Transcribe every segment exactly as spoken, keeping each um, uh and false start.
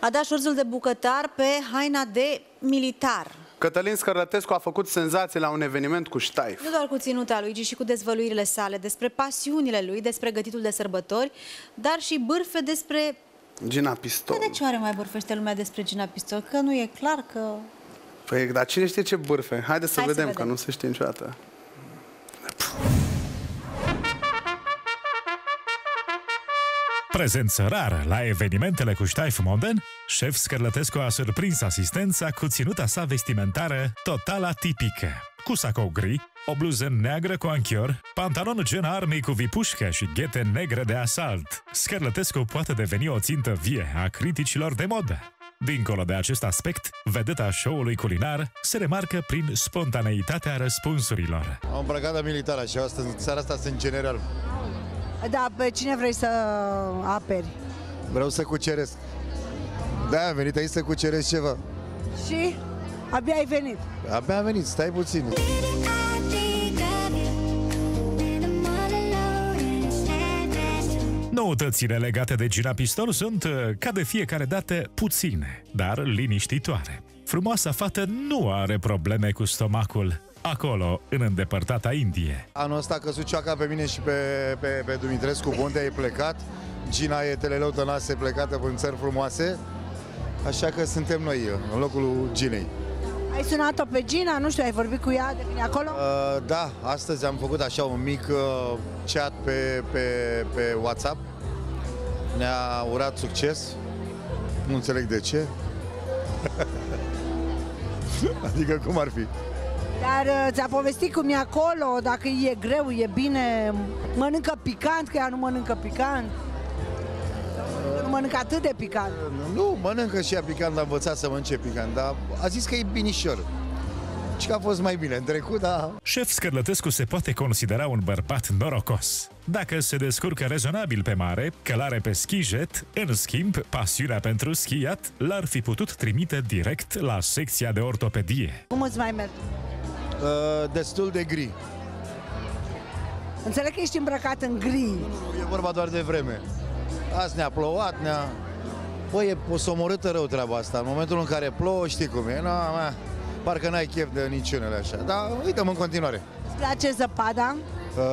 a dat șurzul de bucătar pe haina de militar. Cătălin Scărlătescu a făcut senzație la un eveniment cu ștaif. Nu doar cu ținuta lui, ci și cu dezvăluirile sale despre pasiunile lui, despre gătitul de sărbători, dar și bârfe despre... Gina Pistol. De ce oare mai bârfește lumea despre Gina Pistol? Că nu e clar că... Păi, dar cine știe ce bârfe? Haideți să, Hai vedem, să vedem, că nu se știe niciodată. Prezență rară la evenimentele cu ștaif moden, șef Scărlătescu a surprins asistența cu ținuta sa vestimentară total atipică, cu sacou gri, o bluză neagră cu anchior, pantalon gen armii cu vipușcă și ghete negre de asalt. Scărlătescu poate deveni o țintă vie a criticilor de modă. Dincolo de acest aspect, vedeta show-ului culinar se remarcă prin spontaneitatea răspunsurilor. Am îmbrăcat de militară și astăzi, seara asta sunt general. Da, pe cine vrei să aperi? Vreau să cuceresc. Da, am venit aici să cuceresc ceva. Și? Abia ai venit? Abia am venit, stai puțin. Noutățile legate de Gina Pistol sunt, ca de fiecare dată, puține, dar liniștitoare. Frumoasa fată nu are probleme cu stomacul, acolo, în îndepărtata Indie. Anul ăsta căsucioaca pe mine și pe, pe, pe Dumitrescu Bontea e plecat, Gina e teleleu tănase plecată în țări frumoase, așa că suntem noi în locul Ginei. Ai sunat-o pe Gina? Nu știu, ai vorbit cu ea de bine acolo? Uh, da, astăzi am făcut așa un mic uh, chat pe, pe, pe WhatsApp. Ne-a urat succes. Nu înțeleg de ce. Adică cum ar fi? Dar ți-a povestit cum e acolo, dacă e greu, e bine, mănâncă picant, că ea nu mănâncă picant. Nu mănâncă atât de picant. Nu, mănâncă și ea picant, a învățat să mănânce picant, dar a zis că e binișor. Și că a fost mai bine în trecut, da. Șef Scărlătescu se poate considera un bărbat norocos. Dacă se descurcă rezonabil pe mare, călare pe schijet, în schimb, pasiunea pentru schiat l-ar fi putut trimite direct la secția de ortopedie. Cum îți mai merg? Uh, destul de gri. Înțeleg că ești îmbrăcat în gri. E vorba doar de vreme. Azi ne-a plouat, ne-a... Băi, e posomorâtă rău treaba asta. În momentul în care plouă, știi cum e. No, ma, parcă n-ai chef de niciunele așa. Dar uităm în continuare. Îți place zăpada? Uh,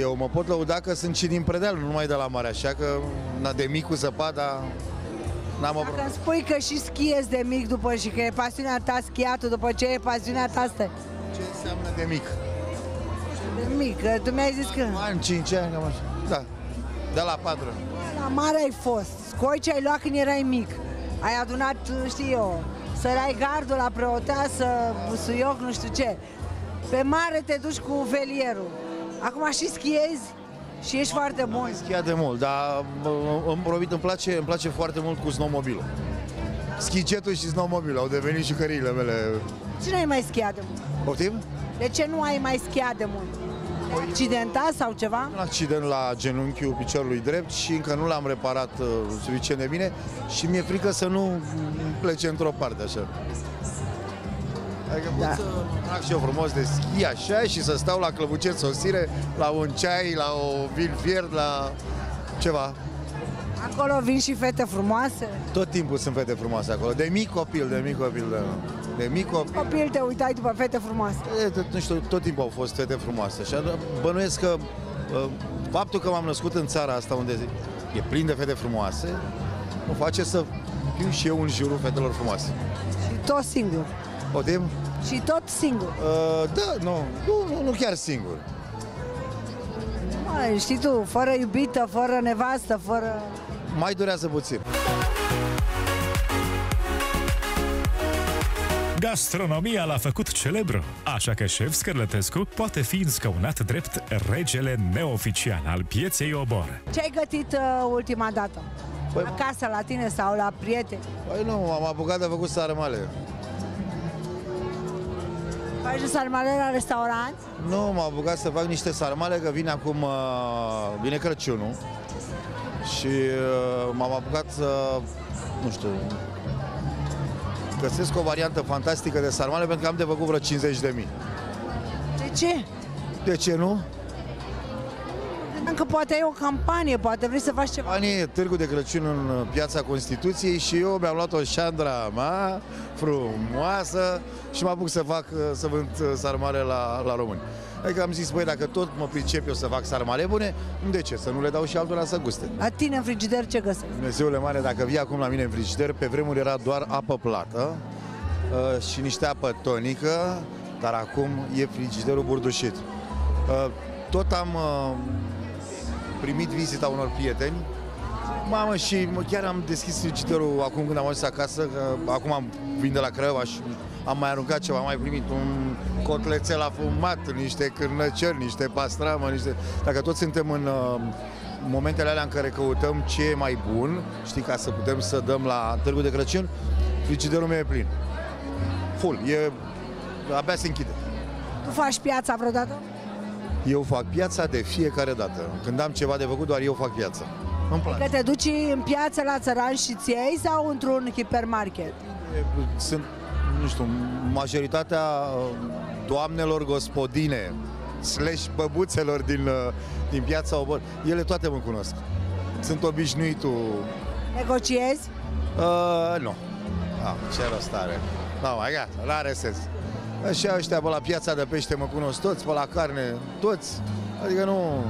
eu mă pot lăuda că sunt și din predeal, nu numai de la mare. Așa că, na, de mic cu zăpada... Dacă îmi spui că și schiezi de mic după și că e pasiunea ta schiatul, după ce e pasiunea ta asta? Ce înseamnă de mic? De mic, tu mi-ai zis că... Am cinci ani, cam așa. Da, de la patru. La mare ai fost, scoici ai luat când erai mic. Ai adunat, știu eu, sărai gardul la Preoteasă, busuioc, nu știu ce. Pe mare te duci cu velierul. Acum și schiezi? Și ești foarte bun. Am schiat de mult, dar îmi, îmi, place, îmi place foarte mult cu snowmobilul. Schicetul și snowmobilul au devenit jucăriile mele. De ce nu ai mai schiat de mult? Poftim? De ce nu ai mai schiat de mult? Accidentat sau ceva? Un accident la genunchiul piciorului drept și încă nu l-am reparat uh, suficient de bine și mi-e frică să nu plece într-o parte așa. Adică pot da. Să mă trag și eu frumos de schi așa și să stau la Clăbucet Sosire, la un ceai, la o vin fiert, la ceva. Acolo vin și fete frumoase? Tot timpul sunt fete frumoase acolo. De mic copil, de mic copil, de, de mic copil. Copil te uitai după fete frumoase? E, tot, nu știu, tot timpul au fost fete frumoase. Și bănuiesc că faptul că m-am născut în țara asta unde e plin de fete frumoase, mă face să fiu și eu în jurul fetelor frumoase. Și tot singur. Otim? Și tot singur? Uh, da, nu, nu, nu chiar singur. Măi, știi tu, fără iubită, fără nevastă, fără... Mai durează puțin. Gastronomia l-a făcut celebru, așa că șef Scărlătescu poate fi înscăunat drept regele neoficial al pieței Obor. Ce ai gătit uh, ultima dată? Păi... Acasă, la tine sau la prieteni? Păi nu, am apucat de făcut sarmale. Faci de sarmale la restaurant? Nu, m-am apucat să fac niște sarmale, că vine acum, vine Crăciunul și m-am apucat să, nu știu, găsesc o variantă fantastică de sarmale pentru că am de făcut vreo cincizeci de mii. De ce? De ce nu? Încă poate ai o campanie, poate vrei să faci ceva. Campanie, Târgu de Crăciun în Piața Constituției și eu mi-am luat o șandra mea frumoasă și mă apuc să fac, să vând sarmale la, la români. Adică am zis, băi, dacă tot mă pricep eu să fac sarmale bune, de ce? Să nu le dau și altora să guste. La tine în frigider ce găsești? Dumnezeule mare, dacă vii acum la mine în frigider, pe vremuri era doar apă plată uh, și niște apă tonică, dar acum e frigiderul burdușit. Uh, tot am uh, primit vizita unor prieteni. Mamă, și chiar am deschis frigiderul acum când am ajuns acasă, că acum am venit de la Craiova și am mai aruncat ceva, am mai primit un cotlețel afumat, niște cârnăciori, niște pastramă, niște... Dacă toți suntem în uh, momentele alea în care căutăm ce e mai bun, știi, ca să putem să dăm la Târgu de Crăciun, frigiderul meu e plin. Full, e... abia se închide. Tu faci piața vreodată? Eu fac piața de fiecare dată. Când am ceva de făcut, doar eu fac piața. Că te duci în piață la țăran și ți iei sau într-un hipermarket? Sunt, nu știu, majoritatea doamnelor gospodine slash băbuțelor din, din Piața Obor, ele toate mă cunosc. Sunt obișnuitul. Negociezi? Uh, nu. Ah, ce rost are. Nu, no, mai gata, n-are sens. Și ăștia, bă, la piața de pește mă cunosc toți, pe la carne, toți. Adică nu...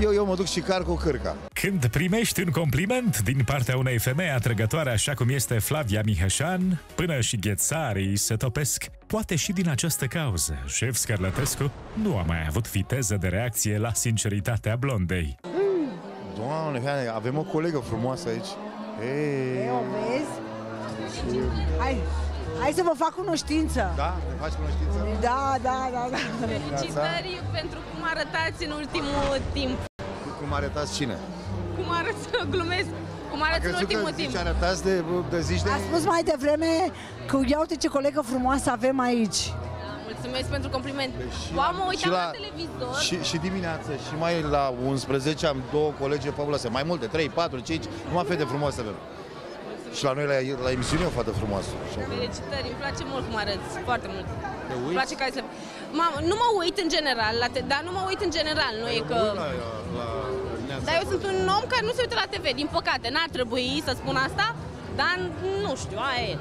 Eu, eu mă duc și car cu cârca. Când primești un compliment din partea unei femei atrăgătoare așa cum este Flavia Mihășan, până și ghețarii se topesc. Poate și din această cauză, șef Scărlătescu nu a mai avut viteză de reacție la sinceritatea blondei. Mm. Doamne, avem o colegă frumoasă aici. Ei, Ei o vezi? Hai, hai să vă fac cunoștință. Da? Ne faci cunoștință? Da, da, da, da. Felicitări pentru cum arătați în ultimul timp. Cum arătați cine? Cum arătați, glumesc, cum arătați în ultimul timp. Zici, arătați de, de zici de... A spus mai devreme că ia uite ce colegă frumoasă avem aici. Da, mulțumesc pentru compliment. Oamă, uitam la televizor. Și, și dimineață, și mai la unsprezece am două colege fabuloase. Mai multe, trei, patru, cinci, numai fete frumoase avem. Și la noi, la, la emisiune, o fată frumoasă. Felicitări, îmi place mult cum arăți, foarte mult. Îmi place că ai să... Mam, nu mă uit în general, la te... dar nu mă uit în general, nu e că... La, la, la... Dar eu sunt un om care nu se uită la te ve, din păcate, n-ar trebui să spun asta, dar nu știu, aia e.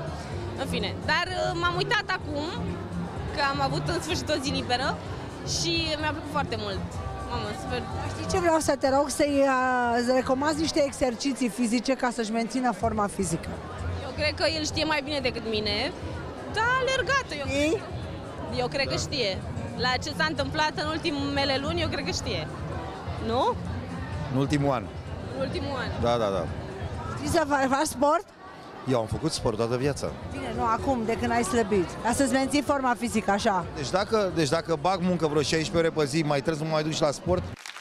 În fine, dar m-am uitat acum, că am avut în sfârșit o zi liberă și mi-a plăcut foarte mult. Mamă, super. Știi ce vreau să te rog? Să-i uh, recomanzi niște exerciții fizice ca să-și mențină forma fizică. Eu cred că el știe mai bine decât mine, dar alergat. Eu, cred că, eu cred da. că știe. La ce s-a întâmplat în ultimele luni, eu cred că știe. Nu? În ultimul an. În ultimul an. Da, da, da. Știi să faci sport? Eu am făcut sport toată viața. Bine, nu acum, de când ai slăbit. Ca să-ți menții forma fizică, așa. Deci dacă, deci dacă bag muncă vreo șaisprezece ore pe zi, mai trebuie să mă mai duci la sport?